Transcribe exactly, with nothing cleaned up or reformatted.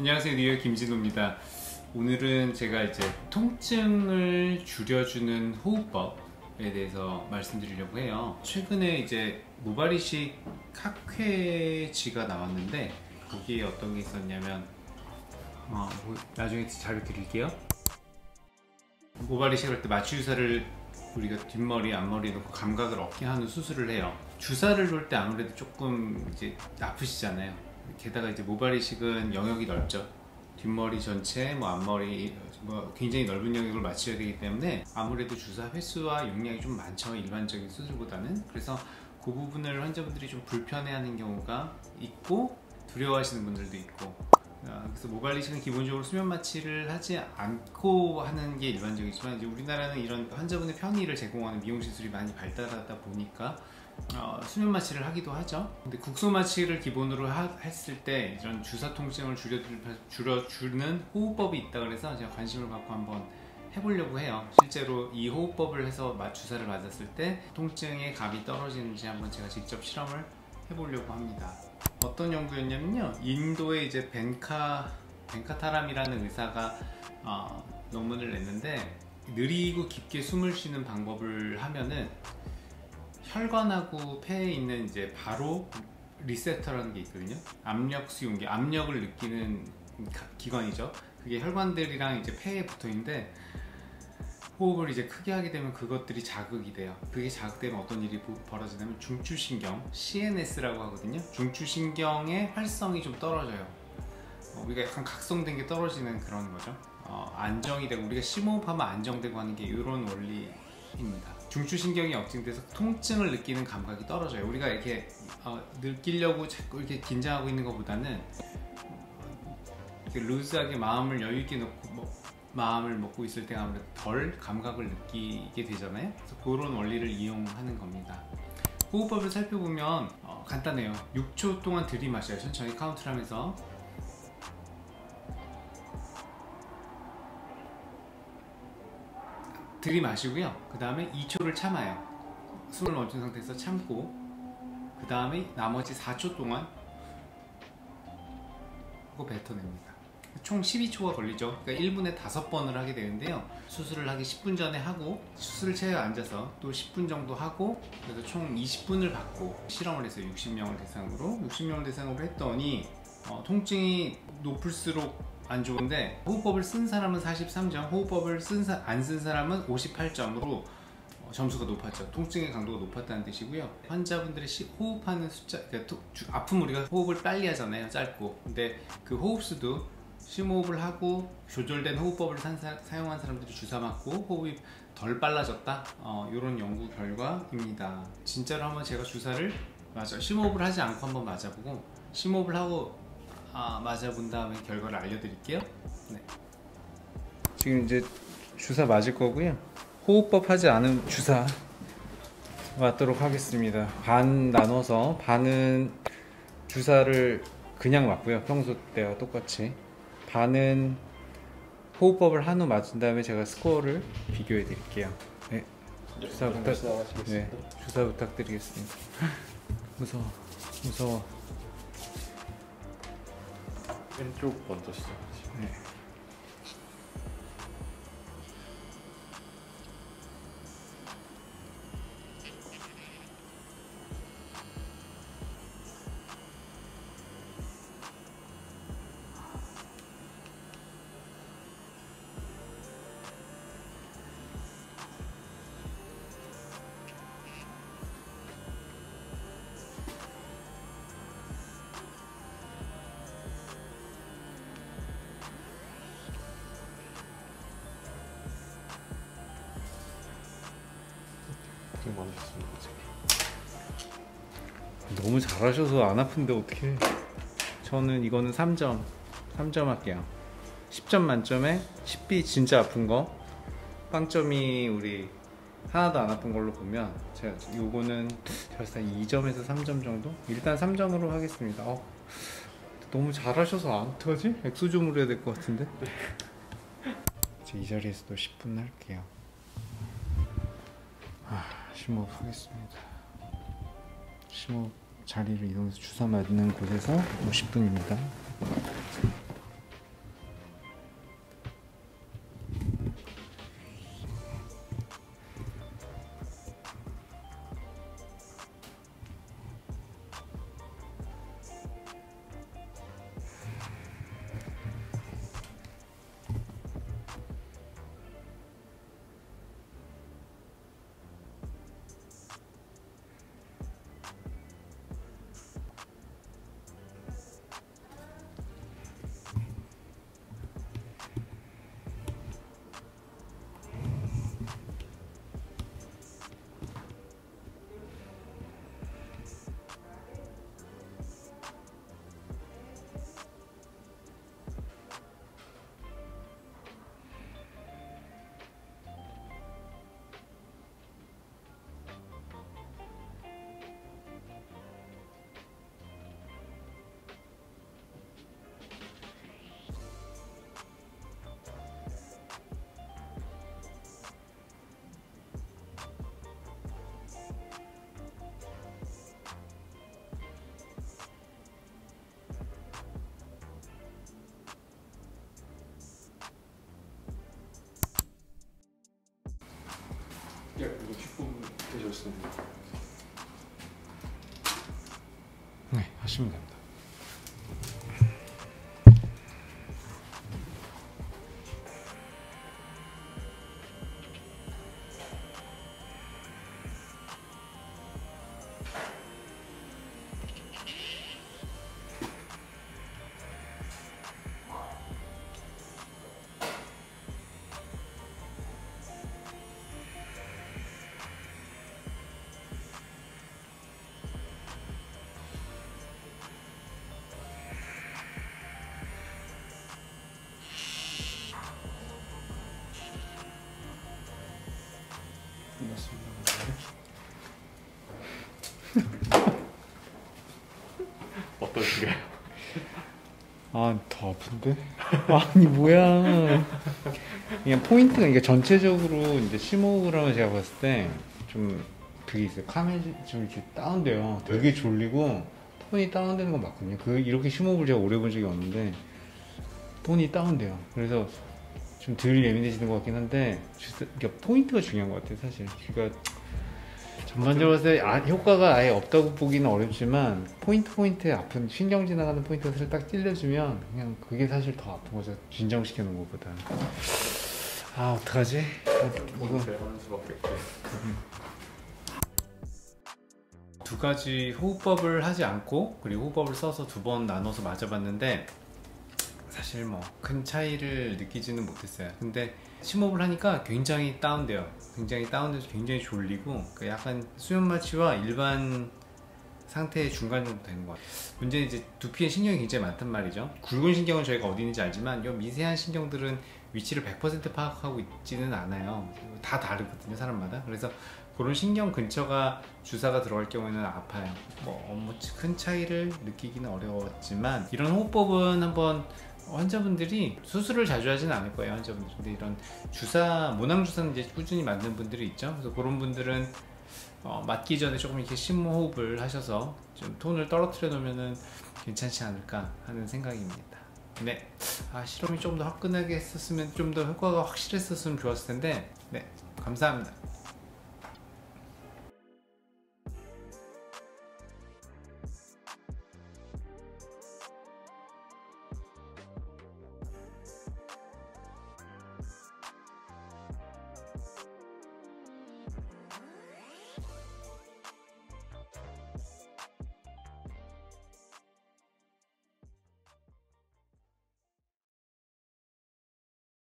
안녕하세요, 뉴욕 김진호입니다. 오늘은 제가 이제 통증을 줄여주는 호흡법에 대해서 말씀드리려고 해요. 최근에 이제 모발이식 학회지가 나왔는데 거기에 어떤 게 있었냐면 어, 뭐, 나중에 자료 드릴게요. 모발이식 할 때 마취 주사를 우리가 뒷머리, 앞머리 놓고 감각을 얻게 하는 수술을 해요. 주사를 놓을 때 아무래도 조금 이제 아프시잖아요. 게다가 이제 모발이식은 영역이 넓죠. 뒷머리 전체, 뭐 앞머리, 뭐 굉장히 넓은 영역을 마취해야 되기 때문에 아무래도 주사 횟수와 용량이 좀 많죠, 일반적인 수술보다는. 그래서 그 부분을 환자분들이 좀 불편해하는 경우가 있고 두려워하시는 분들도 있고, 그래서 모발이식은 기본적으로 수면 마취를 하지 않고 하는 게 일반적이지만, 이제 우리나라는 이런 환자분의 편의를 제공하는 미용시술이 많이 발달하다 보니까 어, 수면 마취를 하기도 하죠. 근데 국소 마취를 기본으로 하, 했을 때 이런 주사 통증을 줄여, 줄여주는 호흡법이 있다 그래서 제가 관심을 갖고 한번 해보려고 해요. 실제로 이 호흡법을 해서 주사를 맞았을 때 통증의 값이 떨어지는지 한번 제가 직접 실험을 해보려고 합니다. 어떤 연구였냐면요, 인도의 이제 벤카 벤카타람이라는 의사가 어, 논문을 냈는데, 느리고 깊게 숨을 쉬는 방법을 하면은 혈관하고 폐에 있는 이제 바로 리셉터라는 게 있거든요. 압력 수용기, 압력을 느끼는 기관이죠. 그게 혈관들이랑 이제 폐에 붙어 있는데, 호흡을 이제 크게 하게 되면 그것들이 자극이 돼요. 그게 자극되면 어떤 일이 벌어지냐면 중추신경, 씨 엔 에스라고 하거든요. 중추신경의 활성이 좀 떨어져요. 우리가 약간 각성된 게 떨어지는 그런 거죠. 어, 안정이 되고, 우리가 심호흡하면 안정되고 하는 게 이런 원리입니다. 중추신경이 억제돼서 통증을 느끼는 감각이 떨어져요. 우리가 이렇게 어, 느끼려고 자꾸 이렇게 긴장하고 있는 것보다는 이렇게 루즈하게 마음을 여유있게 놓고 뭐, 마음을 먹고 있을 때가 아무래도 덜 감각을 느끼게 되잖아요. 그래서 그런 원리를 이용하는 겁니다. 호흡법을 살펴보면 어, 간단해요. 육 초 동안 들이마셔요. 천천히 카운트를 하면서. 들이마시고요, 그 다음에 이 초를 참아요. 숨을 멈춘 상태에서 참고, 그 다음에 나머지 사 초 동안 하고 뱉어냅니다. 총 십이 초가 걸리죠. 그러니까 일 분에 다섯 번을 하게 되는데요, 수술을 하기 십 분 전에 하고, 수술 체에 앉아서 또 십 분 정도 하고, 그래서 총 이십 분을 받고 실험을 했어요. 육십 명을 대상으로 육십 명을 대상으로 했더니 어, 통증이 높을수록 안 좋은데, 호흡법을 쓴 사람은 사십삼 점, 호흡법을 쓴 사, 안 쓴 사람은 오십팔 점으로 점수가 높았죠. 통증의 강도가 높았다는 뜻이고요. 환자분들의 호흡하는 숫자, 그러니까 아픈 우리가 호흡을 빨리 하잖아요, 짧고. 근데 그 호흡수도 심호흡을 하고 조절된 호흡법을 산, 사용한 사람들이 주사 맞고 호흡이 덜 빨라졌다, 어, 이런 연구 결과입니다. 진짜로 한번 제가 주사를 맞아 심호흡을 하지 않고 한번 맞아보고, 심호흡을 하고 아, 맞아본 다음에 결과를 알려드릴게요. 네. 지금 이제 주사 맞을 거고요. 호흡법 하지 않은 주사 맞도록 하겠습니다. 반 나눠서, 반은 주사를 그냥 맞고요, 평소 때와 똑같이. 반은 호흡법을 한 후 맞은 다음에 제가 스코어를 비교해 드릴게요. 네. 주사 부탁, 네, 주사 부탁드리겠습니다. 무서워, 무서워. 왼쪽 먼저 시작하시죠. 네. 너무 잘하셔서 안 아픈데 어떡해. 저는 이거는 삼 점 삼 점 할게요. 십 점 만점에 십 비 진짜 아픈 거, 빵점이 우리 하나도 안 아픈 걸로 보면, 제가 요거는 절상 이 점에서 삼 점 정도? 일단 삼 점으로 하겠습니다. 어, 너무 잘하셔서 안 터지? 엑소좀으로 해야 될 것 같은데? 이제 이 자리에서도 십 분 할게요. 아, 심호흡 하겠습니다. 심호흡 자리를 이동해서 주사 맞는 곳에서 오십 분입니다. 네, 하시면 됩니다. 어떠신가요? 아, 더 아픈데? 아니 뭐야? 그냥 포인트가 이게 전체적으로 이제 심호흡을 하면 제가 봤을 때 좀 그게 있어요. 카메라 좀 이렇게 다운돼요. 되게 졸리고 톤이 다운되는 건 맞거든요. 그 이렇게 심호흡을 제가 오래 본 적이 없는데 톤이 다운돼요. 그래서 좀 덜 예민해지는 것 같긴 한데, 그러니까 포인트가 중요한 것 같아요, 사실. 그러니까 전반적으로 봤을 때 아, 효과가 아예 없다고 보기는 어렵지만 포인트 포인트에 아픈 신경 지나가는 포인트를 딱 찔려주면 그냥 그게 사실 더 아픈 거죠, 진정시켜 놓은 것보다. 아, 어떡하지? 아, 이거 하는 수밖에 없고. 두 가지 호흡법을 하지 않고 그리고 호흡법을 써서 두 번 나눠서 맞아봤는데 사실 뭐 큰 차이를 느끼지는 못했어요. 근데 심호흡을 하니까 굉장히 다운돼요. 굉장히 다운돼서 굉장히 졸리고 약간 수면마취와 일반 상태의 중간 정도 되는 것 같아요. 문제는 이제 두피에 신경이 굉장히 많단 말이죠. 굵은 신경은 저희가 어디 있는지 알지만 이 미세한 신경들은 위치를 백 퍼센트 파악하고 있지는 않아요. 다 다르거든요, 사람마다. 그래서 그런 신경 근처가 주사가 들어갈 경우에는 아파요. 뭐 너무 큰 차이를 느끼기는 어려웠지만 이런 호흡법은 한번 환자분들이 수술을 자주 하지는 않을 거예요, 환자분들. 근데 이런 주사, 모낭 주사는 이제 꾸준히 맞는 분들이 있죠. 그래서 그런 분들은 어, 맞기 전에 조금 이렇게 심호흡을 하셔서 좀 톤을 떨어뜨려 놓으면은 괜찮지 않을까 하는 생각입니다. 네, 아, 실험이 좀 더 화끈하게 했었으면, 좀 더 효과가 확실했었으면 좋았을 텐데, 네, 감사합니다.